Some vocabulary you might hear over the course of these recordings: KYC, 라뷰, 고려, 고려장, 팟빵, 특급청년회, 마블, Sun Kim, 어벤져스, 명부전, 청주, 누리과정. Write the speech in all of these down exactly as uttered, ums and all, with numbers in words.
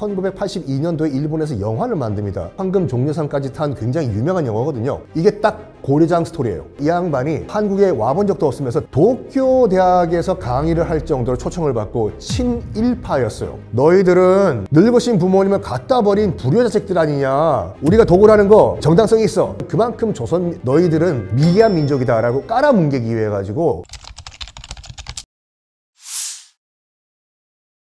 천구백팔십이 년도에 일본에서 영화를 만듭니다. 황금 종려상까지 탄 굉장히 유명한 영화거든요. 이게 딱 고려장 스토리예요. 이 양반이 한국에 와본 적도 없으면서 도쿄 대학에서 강의를 할 정도로 초청을 받고 친일파였어요. 너희들은 늙으신 부모님을 갖다 버린 불효자식들 아니냐, 우리가 도굴하는 거 정당성이 있어, 그만큼 조선 너희들은 미개한 민족이다 라고 깔아뭉개기 위해 가지고.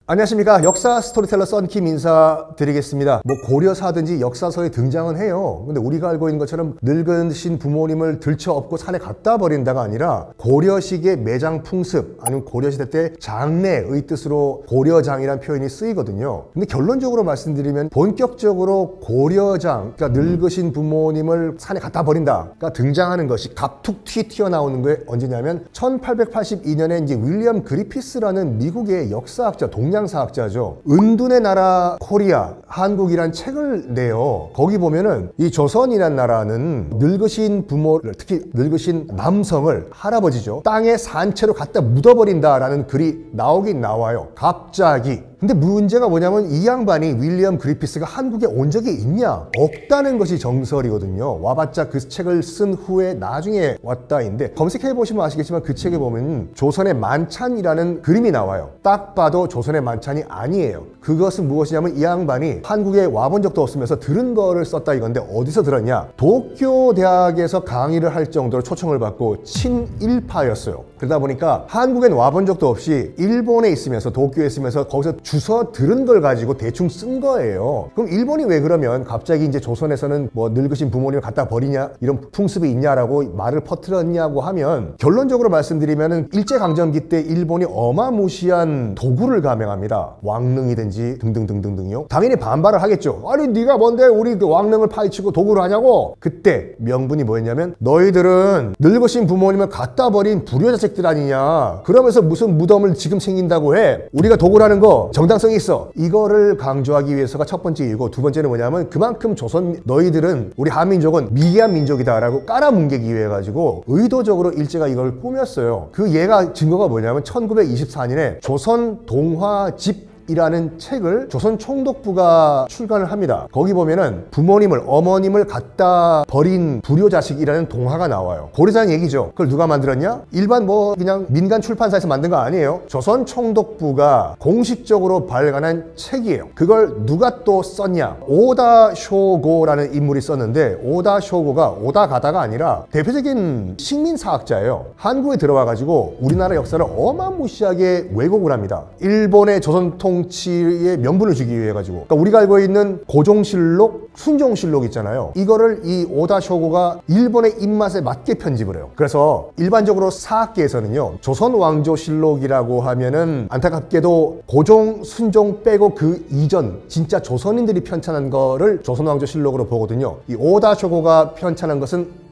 안녕하십니까, 역사 스토리텔러 썬킴 인사드리겠습니다. 뭐 고려사든지 역사서에 등장은 해요. 근데 우리가 알고 있는 것처럼 늙으신 부모님을 들쳐업고 산에 갖다 버린다가 아니라 고려식의 매장 풍습, 아니면 고려시대 때 장례의 뜻으로 고려장이란 표현이 쓰이거든요. 근데 결론적으로 말씀드리면 본격적으로 고려장, 그러니까 늙으신 부모님을 산에 갖다 버린다가 등장하는 것이 갑툭 튀 튀어나오는 게 언제냐면 천팔백팔십이 년에 이제 윌리엄 그리피스라는 미국의 역사학자, 동양 사학자죠. 은둔의 나라 코리아, 한국이란 책을 내요. 거기 보면은 이 조선이란 나라는 늙으신 부모를, 특히 늙으신 남성을, 할아버지죠, 땅에 산채로 갖다 묻어버린다라는 글이 나오긴 나와요. 갑자기. 근데 문제가 뭐냐면 이 양반이, 윌리엄 그리피스가 한국에 온 적이 있냐? 없다는 것이 정설이거든요. 와봤자 그 책을 쓴 후에 나중에 왔다인데, 검색해보시면 아시겠지만 그 책에 보면 조선의 만찬이라는 그림이 나와요. 딱 봐도 조선의 만찬이 아니에요. 그것은 무엇이냐면 이 양반이 한국에 와본 적도 없으면서 들은 거를 썼다 이건데, 어디서 들었냐? 도쿄 대학에서 강의를 할 정도로 초청을 받고 친일파였어요. 그러다 보니까 한국엔 와본 적도 없이 일본에 있으면서, 도쿄에 있으면서 거기서 주워 들은 걸 가지고 대충 쓴 거예요. 그럼 일본이 왜 그러면 갑자기 이제 조선에서는 뭐 늙으신 부모님을 갖다 버리냐, 이런 풍습이 있냐라고 말을 퍼뜨렸냐고 하면, 결론적으로 말씀드리면은 일제강점기 때 일본이 어마무시한 도굴을 감행합니다. 왕릉이든지 등등등등등요. 당연히 반발을 하겠죠. 아니 네가 뭔데 우리 그 왕릉을 파헤치고 도굴을 하냐고. 그때 명분이 뭐였냐면 너희들은 늙으신 부모님을 갖다 버린 불효자식들 아니냐, 그러면서 무슨 무덤을 지금 생긴다고 해, 우리가 도굴하는 거 정당성이 있어, 이거를 강조하기 위해서가 첫 번째 이유고, 두 번째는 뭐냐면 그만큼 조선 너희들은, 우리 한민족은 미개한 민족이다 라고 깔아뭉개기 위해 가지고 의도적으로 일제가 이걸 꾸몄어요. 그 예가, 증거가 뭐냐면 천구백이십사 년에 조선 동화집 이라는 책을 조선 총독부가 출간을 합니다. 거기 보면은 부모님을, 어머님을 갖다 버린 불효자식이라는 동화가 나와요. 고려장 얘기죠. 그걸 누가 만들었냐? 일반 뭐 그냥 민간 출판사에서 만든 거 아니에요. 조선 총독부가 공식적으로 발간한 책이에요. 그걸 누가 또 썼냐? 오다 쇼고라는 인물이 썼는데, 오다 쇼고가 오다 가다가 아니라 대표적인 식민사학자예요. 한국에 들어와 가지고 우리나라 역사를 어마무시하게 왜곡을 합니다. 일본의 조선 통 치의 명분을 주기 위해 가지고. 그러니까 우리가 알고 있는 고종실록, 순종실록 있잖아요. 이거를 이 오다 쇼고가 일본의 입맛에 맞게 편집을 해요. 그래서 일반적으로 사학계에서는요, 조선왕조실록이라고 하면은 안타깝게도 고종, 순종 빼고 그 이전 진짜 조선인들이 편찬한 거를 조선왕조실록으로 보거든요. 이 오다 쇼고가 편찬한 것은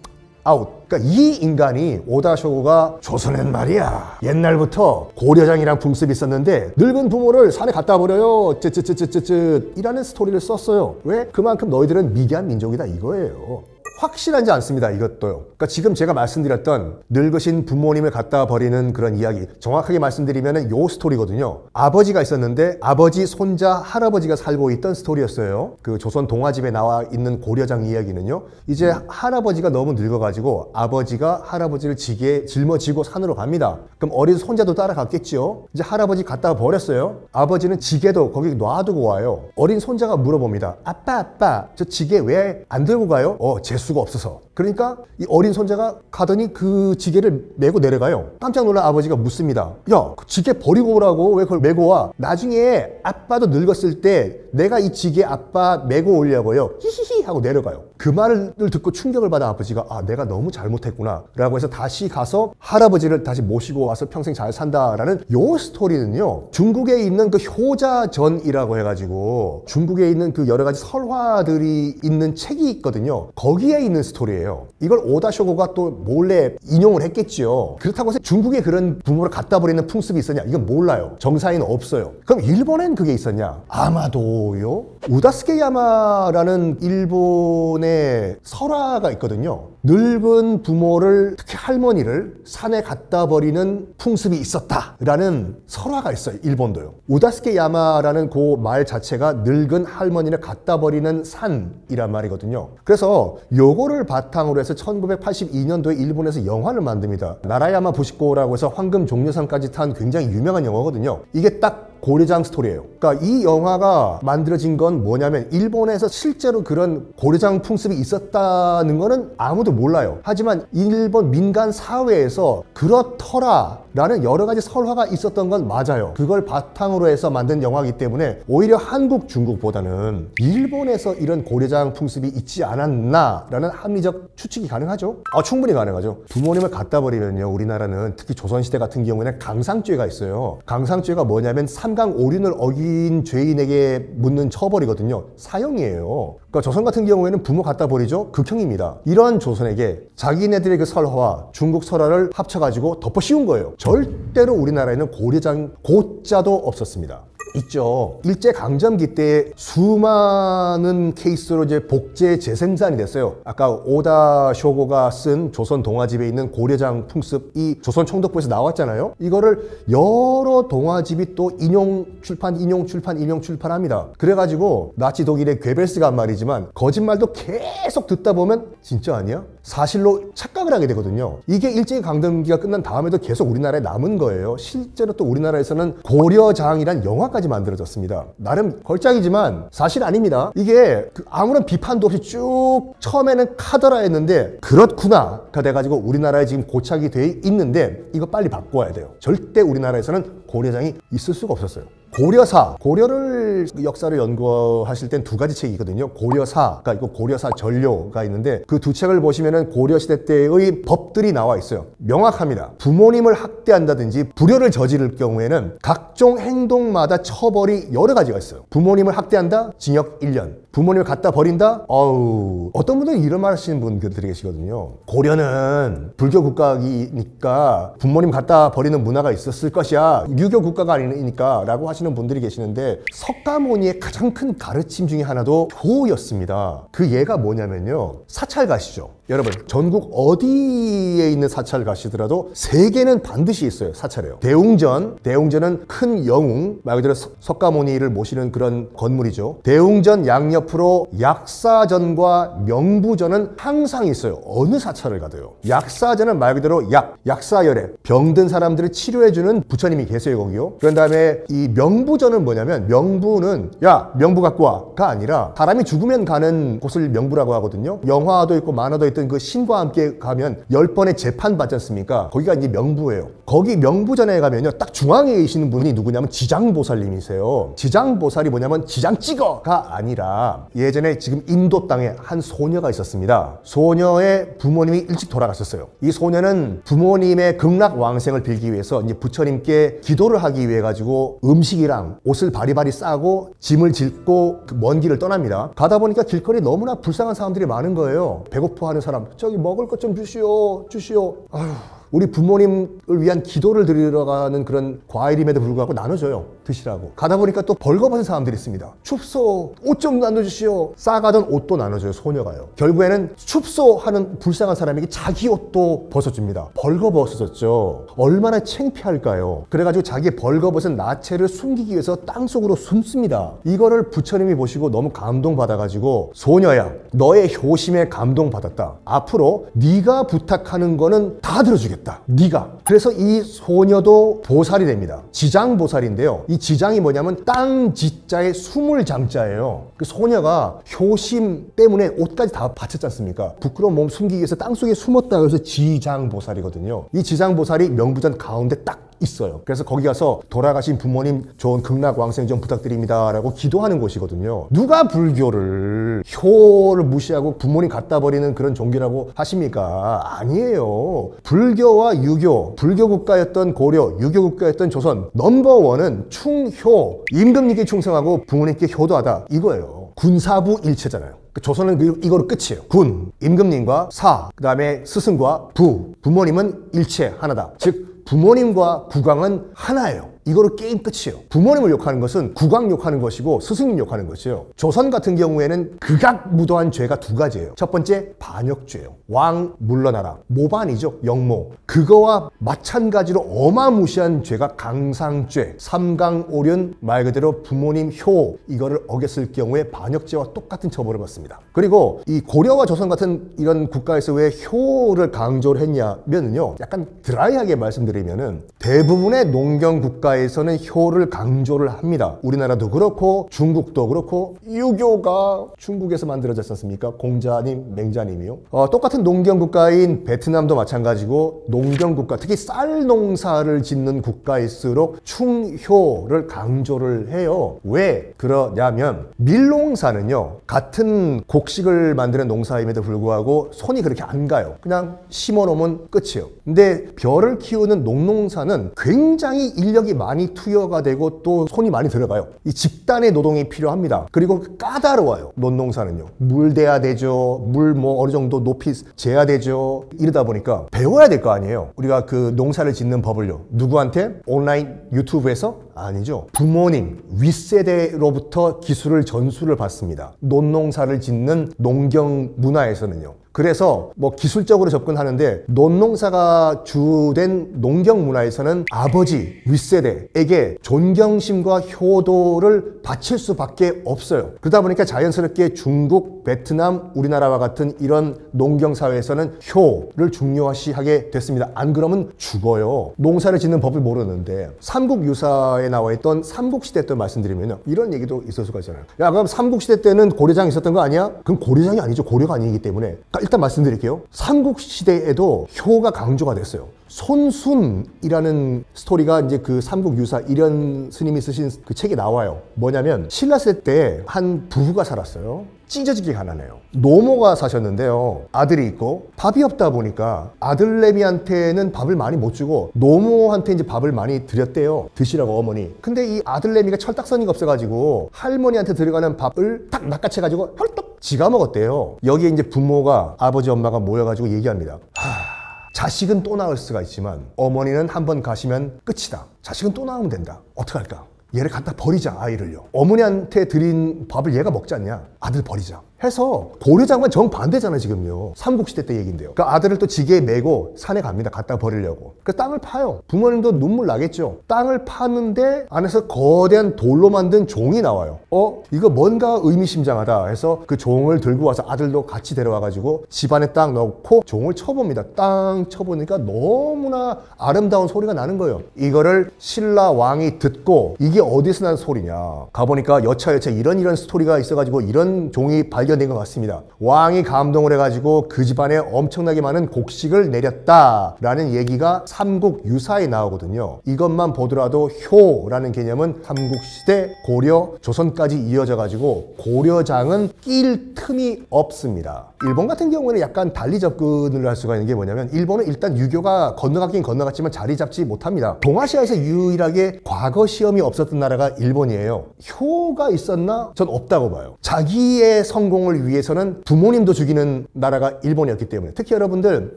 아웃. 그러니까 이 인간이, 오다 쇼고가 조선엔 말이야 옛날부터 고려장이란 풍습이 있었는데 늙은 부모를 산에 갖다 버려요 쯔쯔쯔쯔쯔 이라는 스토리를 썼어요. 왜? 그만큼 너희들은 미개한 민족이다 이거예요. 확실하지 않습니다 이것도요. 그러니까 지금 제가 말씀드렸던 늙으신 부모님을 갖다 버리는 그런 이야기, 정확하게 말씀드리면 요 스토리거든요. 아버지가 있었는데 아버지, 손자, 할아버지가 살고 있던 스토리였어요. 그 조선 동화집에 나와 있는 고려장 이야기는요, 이제 할아버지가 너무 늙어가지고 아버지가 할아버지를 지게 짊어지고 산으로 갑니다. 그럼 어린 손자도 따라갔겠죠. 이제 할아버지 갖다 버렸어요. 아버지는 지게도 거기 놔두고 와요. 어린 손자가 물어봅니다. 아빠, 아빠, 저 지게 왜 안 들고 가요? 어, 재수 수가 없어서. 그러니까 이 어린 손자가 가더니 그 지게를 메고 내려가요. 깜짝 놀란 아버지가 묻습니다. 야, 그 지게 버리고 오라고 왜 그걸 메고 와? 나중에 아빠도 늙었을 때 내가 이 지게 아빠 메고 오려고요. 히히히 하고 내려가요. 그 말을 듣고 충격을 받아 아버지가, 아, 내가 너무 잘못했구나 라고 해서 다시 가서 할아버지를 다시 모시고 와서 평생 잘 산다라는 요 스토리는요, 중국에 있는 그 효자전이라고 해가지고 중국에 있는 그 여러 가지 설화들이 있는 책이 있거든요. 거기에 있는 스토리예요. 이걸 오다 쇼고가 또 몰래 인용을 했겠죠. 그렇다고 해서 중국에 그런 부모를 갖다 버리는 풍습이 있었냐? 이건 몰라요. 정사에는 없어요. 그럼 일본엔 그게 있었냐? 아마도요. 우다스케야마라는 일본의 일본의 설화가 있거든요. 늙은 부모를, 특히 할머니를 산에 갖다 버리는 풍습이 있었다라는 설화가 있어요. 일본도요. 오다스케 야마라는 그 말 자체가 늙은 할머니를 갖다 버리는 산이란 말이거든요. 그래서 요거를 바탕으로 해서 천구백팔십이 년도에 일본에서 영화를 만듭니다. 나라야마 부시코라고 해서 황금 종려상까지 탄 굉장히 유명한 영화거든요. 이게 딱 고려장 스토리예요. 그러니까 이 영화가 만들어진 건 뭐냐면 일본에서 실제로 그런 고려장 풍습이 있었다는 거는 아무도 몰라요. 하지만 일본 민간 사회에서 그렇더라 라는 여러 가지 설화가 있었던 건 맞아요. 그걸 바탕으로 해서 만든 영화이기 때문에 오히려 한국, 중국보다는 일본에서 이런 고려장 풍습이 있지 않았나 라는 합리적 추측이 가능하죠. 아, 충분히 가능하죠. 부모님을 갖다 버리면요, 우리나라는 특히 조선시대 같은 경우에는 강상죄가 있어요. 강상죄가 뭐냐면 삼강오륜을 어긴 죄인에게 묻는 처벌이거든요. 사형이에요. 그러니까 조선 같은 경우에는 부모 갖다 버리죠. 극형입니다. 이런 조선에게 자기네들의 그 설화와 중국 설화를 합쳐가지고 덮어 씌운 거예요. 절대로 우리나라에는 고려장 고자도 없었습니다. 있죠. 일제강점기 때 수많은 케이스로 이제 복제 재생산이 됐어요. 아까 오다 쇼고가 쓴 조선 동화집에 있는 고려장 풍습이 조선 총독부에서 나왔잖아요. 이거를 여러 동화집이 또 인용 출판, 인용 출판, 인용 출판합니다. 그래가지고 나치 독일의 괴벨스가 한 말이지만 거짓말도 계속 듣다 보면 진짜 아니야? 사실로 착각을 하게 되거든요. 이게 일제강점기가 끝난 다음에도 계속 우리나라에 남은 거예요. 실제로 또 우리나라에서는 고려장이란 영화까지 만들어졌습니다. 나름 걸작이지만 사실 아닙니다. 이게 그 아무런 비판도 없이 쭉 처음에는 카더라 했는데 그렇구나가 돼가지고 우리나라에 지금 고착이 돼 있는데 이거 빨리 바꿔야 돼요. 절대 우리나라에서는 고려장이 있을 수가 없었어요. 고려사, 고려를 역사를 연구하실 땐 두 가지 책이 있거든요. 고려사가 있고 고려사 전료가 있는데 그 두 책을 보시면은 고려시대 때의 법들이 나와 있어요. 명확합니다. 부모님을 학대한다든지 불효를 저지를 경우에는 각종 행동마다 처벌이 여러 가지가 있어요. 부모님을 학대한다? 징역 일 년. 부모님을 갖다 버린다? 어우, 어떤 분들은 이런 말 하시는 분들이 계시거든요. 고려는 불교 국가이니까 부모님 갖다 버리는 문화가 있었을 것이야. 유교 국가가 아니니까 라고 하시는 분들이 계시는데 석가모니의 가장 큰 가르침 중에 하나도 교였습니다. 그 예가 뭐냐면요. 사찰 가시죠. 여러분, 전국 어디에 있는 사찰 가시더라도 세 개는 반드시 있어요. 사찰에요. 대웅전, 대웅전은 큰 영웅, 말 그대로 석가모니를 모시는 그런 건물이죠. 대웅전 양옆으로 약사전과 명부전은 항상 있어요. 어느 사찰을 가도요. 약사전은 말 그대로 약, 약사열애, 병든 사람들을 치료해주는 부처님이 계세요, 거기요. 그런 다음에 이 명부전은 뭐냐면 명부는 야, 명부 갖고 와가 아니라 사람이 죽으면 가는 곳을 명부라고 하거든요. 영화도 있고 만화도 있고 그 신과 함께 가면 열 번의 재판 받지 않습니까? 거기가 이제 명부예요. 거기 명부전에 가면요, 딱 중앙에 계시는 분이 누구냐면 지장보살님이세요. 지장보살이 뭐냐면 지장찍어가 아니라 예전에 지금 인도 땅에 한 소녀가 있었습니다. 소녀의 부모님이 일찍 돌아가셨어요. 이 소녀는 부모님의 극락왕생을 빌기 위해서 이제 부처님께 기도를 하기 위해 가지고 음식이랑 옷을 바리바리 싸고 짐을 싣고 그 먼 길을 떠납니다. 가다 보니까 길거리 너무나 불쌍한 사람들이 많은 거예요. 배고파하는 사람, 저기 먹을 것 좀 주시오, 주시오. 아휴, 우리 부모님을 위한 기도를 드리러 가는 그런 과일임에도 불구하고 나눠줘요. 드시라고. 가다 보니까 또 벌거벗은 사람들이 있습니다. 춥소, 옷 좀 나눠주시오. 싸가던 옷도 나눠줘요, 소녀가요. 결국에는 춥소 하는 불쌍한 사람에게 자기 옷도 벗어줍니다. 벌거벗어졌죠. 얼마나 창피할까요? 그래가지고 자기 벌거벗은 나체를 숨기기 위해서 땅속으로 숨습니다. 이거를 부처님이 보시고 너무 감동받아가지고 소녀야, 너의 효심에 감동받았다. 앞으로 네가 부탁하는 거는 다 들어주겠다. 네가. 그래서 이 소녀도 보살이 됩니다. 지장보살인데요. 이 지장이 뭐냐면 땅 지자의 스물 장자예요. 그 소녀가 효심 때문에 옷까지 다 바쳤지 않습니까? 부끄러운 몸 숨기기 위해서 땅속에 숨었다. 그래서 지장보살이거든요. 이 지장보살이 명부전 가운데 딱 있어요. 그래서 거기 가서 돌아가신 부모님 좋은 극락왕생 좀 부탁드립니다 라고 기도하는 곳이거든요. 누가 불교를 효를 무시하고 부모님 갖다 버리는 그런 종교라고 하십니까? 아니에요. 불교와 유교, 불교 국가였던 고려, 유교 국가였던 조선 넘버원은 충효, 임금님께 충성하고 부모님께 효도하다 이거예요. 군사부 일체잖아요. 조선은 이거로 끝이에요. 군, 임금님과 사, 그 다음에 스승과 부, 부모님은 일체 하나다. 즉 부모님과 국왕은 하나예요. 이거로 게임 끝이에요. 부모님을 욕하는 것은 국왕 욕하는 것이고 스승님 욕하는 것이에요. 조선 같은 경우에는 극악무도한 죄가 두 가지예요. 첫 번째 반역죄예요. 왕 물러나라, 모반이죠, 역모. 그거와 마찬가지로 어마무시한 죄가 강상죄, 삼강오륜, 말 그대로 부모님 효, 이거를 어겼을 경우에 반역죄와 똑같은 처벌을 받습니다. 그리고 이 고려와 조선 같은 이런 국가에서 왜 효를 강조를 했냐면요, 약간 드라이하게 말씀드리면은 대부분의 농경 국가에서는 효를 강조를 합니다. 우리나라도 그렇고 중국도 그렇고. 유교가 중국에서 만들어졌지 않습니까? 공자님, 맹자님이요. 어, 똑같은 농경 국가인 베트남도 마찬가지고 농경 국가, 특히 쌀 농사를 짓는 국가일수록 충효를 강조를 해요. 왜 그러냐면 밀농사는요, 같은 곡식을 만드는 농사임에도 불구하고 손이 그렇게 안 가요. 그냥 심어놓으면 끝이에요. 근데 벼를 키우는 농농사는 굉장히 인력이 많이 투여가 되고 또 손이 많이 들어가요. 이 집단의 노동이 필요합니다. 그리고 까다로워요. 논농사는요, 물 대야 되죠, 물 뭐 어느 정도 높이 재야 되죠. 이러다 보니까 배워야 될 거 아니에요. 우리가 그 농사를 짓는 법을요, 누구한테? 온라인 유튜브에서? 아니죠. 부모님, 윗세대로부터 기술을 전수를 받습니다. 논농사를 짓는 농경 문화에서는요. 그래서 뭐 기술적으로 접근하는데 논농사가 주된 농경 문화에서는 아버지, 윗세대에게 존경심과 효도를 바칠 수밖에 없어요. 그러다 보니까 자연스럽게 중국, 베트남, 우리나라와 같은 이런 농경사회에서는 효를 중요시하게 됐습니다. 안 그러면 죽어요. 농사를 짓는 법을 모르는데. 삼국유사에 나와 있던 삼국시대 때 말씀드리면요, 이런 얘기도 있을 수가 있잖아요. 야, 그럼 삼국시대 때는 고려장 있었던 거 아니야? 그럼 고려장이 아니죠. 고려가 아니기 때문에. 일단 말씀드릴게요. 삼국시대에도 효가 강조가 됐어요. 손순이라는 스토리가 이제 그 삼국유사 이련 스님이 쓰신 그 책에 나와요. 뭐냐면 신라시대 때 한 부부가 살았어요. 찢어지게 가난해요. 노모가 사셨는데요, 아들이 있고 밥이 없다 보니까 아들내미한테는 밥을 많이 못 주고 노모한테 이제 밥을 많이 드렸대요. 드시라고, 어머니. 근데 이 아들내미가 철딱서니가 없어가지고 할머니한테 들어가는 밥을 딱 낚아채가지고 헐떡 지가 먹었대요. 여기에 이제 부모가, 아버지 엄마가 모여가지고 얘기합니다. 하... 자식은 또 낳을 수가 있지만 어머니는 한 번 가시면 끝이다. 자식은 또 낳으면 된다. 어떡할까? 얘를 갖다 버리자, 아이를요. 어머니한테 드린 밥을 얘가 먹지 않냐? 아들 버리자 해서. 고려장과 정반대잖아요 지금요. 삼국시대 때 얘기인데요. 그 아들을 또 지게에 메고 산에 갑니다. 갖다 버리려고. 그 땅을 파요. 부모님도 눈물 나겠죠. 땅을 파는데 안에서 거대한 돌로 만든 종이 나와요. 어? 이거 뭔가 의미심장하다 해서 그 종을 들고 와서 아들도 같이 데려와가지고 집안에 딱 넣고 종을 쳐봅니다. 땅 쳐보니까 너무나 아름다운 소리가 나는 거예요. 이거를 신라 왕이 듣고 이게 어디서 난 소리냐, 가보니까 여차여차 이런 이런 스토리가 있어가지고 이런 종이 발견 된 것 같습니다. 왕이 감동을 해가지고 그 집안에 엄청나게 많은 곡식을 내렸다라는 얘기가 삼국유사에 나오거든요. 이것만 보더라도 효라는 개념은 삼국시대, 고려, 조선까지 이어져가지고 고려장은 낄 틈이 없습니다. 일본 같은 경우에는 약간 달리 접근을 할 수가 있는 게 뭐냐면, 일본은 일단 유교가 건너갔긴 건너갔지만 자리 잡지 못합니다. 동아시아에서 유일하게 과거 시험이 없었던 나라가 일본이에요. 효가 있었나? 전 없다고 봐요. 자기의 성공 을 위해서는 부모님도 죽이는 나라가 일본이었기 때문에. 특히 여러분들,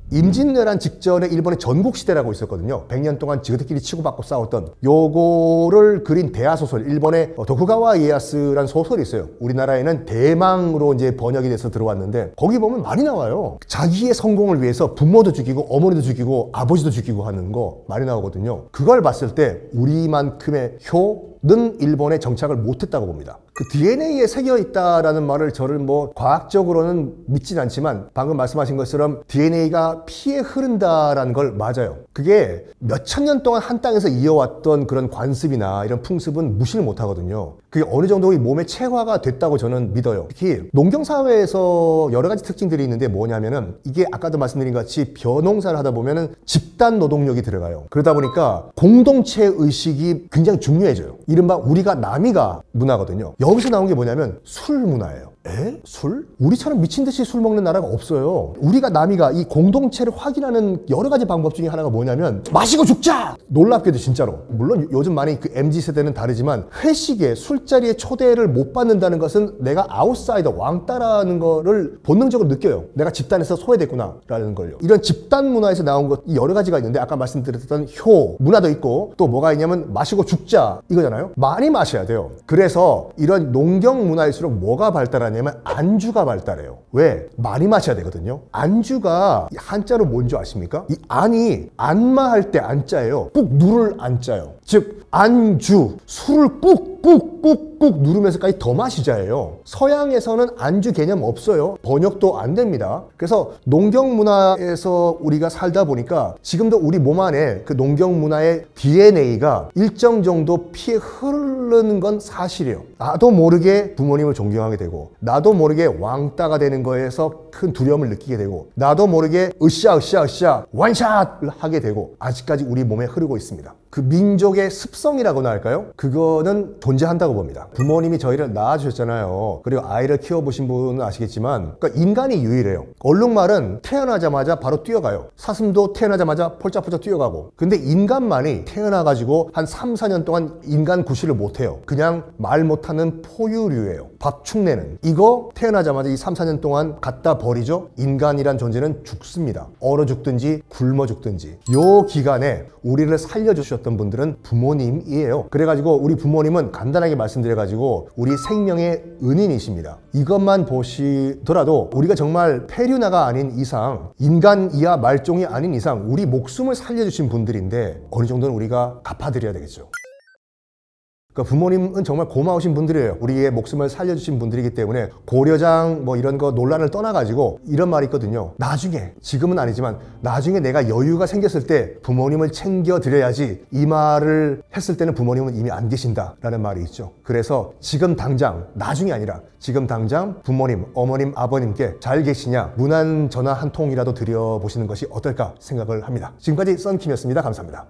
임진왜란 직전에 일본의 전국시대라고 있었거든요. 백 년 동안 지그들끼리 치고받고 싸웠던. 요거를 그린 대하소설, 일본의 도쿠가와 이에야스라는 소설이 있어요. 우리나라에는 대망으로 이제 번역이 돼서 들어왔는데 거기 보면 많이 나와요. 자기의 성공을 위해서 부모도 죽이고 어머니도 죽이고 아버지도 죽이고 하는 거 많이 나오거든요. 그걸 봤을 때 우리만큼의 효는 일본에 정착을 못했다고 봅니다. 그 디엔에이에 새겨있다라는 말을 저를 뭐 과학적으로는 믿진 않지만 방금 말씀하신 것처럼 디엔에이가 피에 흐른다라는 걸 맞아요. 그게 몇천 년 동안 한 땅에서 이어왔던 그런 관습이나 이런 풍습은 무시를 못하거든요. 그게 어느 정도 이 몸에 체화가 됐다고 저는 믿어요. 특히 농경사회에서 여러 가지 특징들이 있는데 뭐냐면은, 이게 아까도 말씀드린 것 같이 벼농사를 하다 보면은 집단 노동력이 들어가요. 그러다 보니까 공동체 의식이 굉장히 중요해져요. 이른바 우리가 남이가 문화거든요. 여기서 나온 게 뭐냐면 술 문화예요. 에? 술? 우리처럼 미친 듯이 술 먹는 나라가 없어요. 우리가 남이가 이 공동체를 확인하는 여러 가지 방법 중에 하나가 뭐냐면 마시고 죽자! 놀랍게도 진짜로. 물론 요즘 많이 그 엠지 세대는 다르지만 회식에 술자리에 초대를 못 받는다는 것은 내가 아웃사이더 왕따라는 거를 본능적으로 느껴요. 내가 집단에서 소외됐구나 라는 걸요. 이런 집단 문화에서 나온 것이 여러 가지가 있는데 아까 말씀드렸던 효 문화도 있고 또 뭐가 있냐면 마시고 죽자 이거잖아요. 많이 마셔야 돼요. 그래서 이런 농경 문화일수록 뭐가 발달하냐면 안주가 발달해요. 왜? 많이 마셔야 되거든요. 안주가 한자로 뭔지 아십니까? 이 안이 안마할 때 안자예요. 뿍 누를 안자요. 즉 안주, 술을 뿍 뿍 뿍 뿍 누르면서까지 더 마시자예요. 서양에서는 안주 개념 없어요. 번역도 안 됩니다. 그래서 농경 문화에서 우리가 살다 보니까 지금도 우리 몸 안에 그 농경 문화의 디엔에이가 일정 정도 피해 흐르는 건 사실이에요. 나도 모르게 부모님을 존경하게 되고 나도 모르게 왕따가 되는 거에서 큰 두려움을 느끼게 되고 나도 모르게 으쌰 으쌰 으쌰 원샷을 하게 되고 아직까지 우리 몸에 흐르고 있습니다. 그 민족의 습성이라고나 할까요? 그거는 존재한다고 봅니다. 부모님이 저희를 낳아주셨잖아요. 그리고 아이를 키워보신 분은 아시겠지만 그러니까 인간이 유일해요. 얼룩말은 태어나자마자 바로 뛰어가요. 사슴도 태어나자마자 폴짝폴짝 뛰어가고 근데 인간만이 태어나가지고 한 삼, 사 년 동안 인간 구실을 못해요. 그냥 말 못하는 포유류예요. 밥축내는 이거 태어나자마자 이 삼, 사 년 동안 갖다 버리죠. 인간이란 존재는 죽습니다. 얼어 죽든지 굶어 죽든지 요 기간에 우리를 살려주셨 던 분들은 부모님이에요. 그래가지고 우리 부모님은 간단하게 말씀드려가지고 우리 생명의 은인이십니다. 이것만 보시더라도 우리가 정말 페류나가 아닌 이상 인간 이하 말종이 아닌 이상 우리 목숨을 살려주신 분들인데 어느 정도는 우리가 갚아드려야 되겠죠. 부모님은 정말 고마우신 분들이에요. 우리의 목숨을 살려주신 분들이기 때문에 고려장 뭐 이런 거 논란을 떠나가지고 이런 말이 있거든요. 나중에 지금은 아니지만 나중에 내가 여유가 생겼을 때 부모님을 챙겨드려야지 이 말을 했을 때는 부모님은 이미 안 계신다 라는 말이 있죠. 그래서 지금 당장 나중이 아니라 지금 당장 부모님 어머님 아버님께 잘 계시냐 무난 전화 한 통이라도 드려보시는 것이 어떨까 생각을 합니다. 지금까지 썬킴이었습니다. 감사합니다.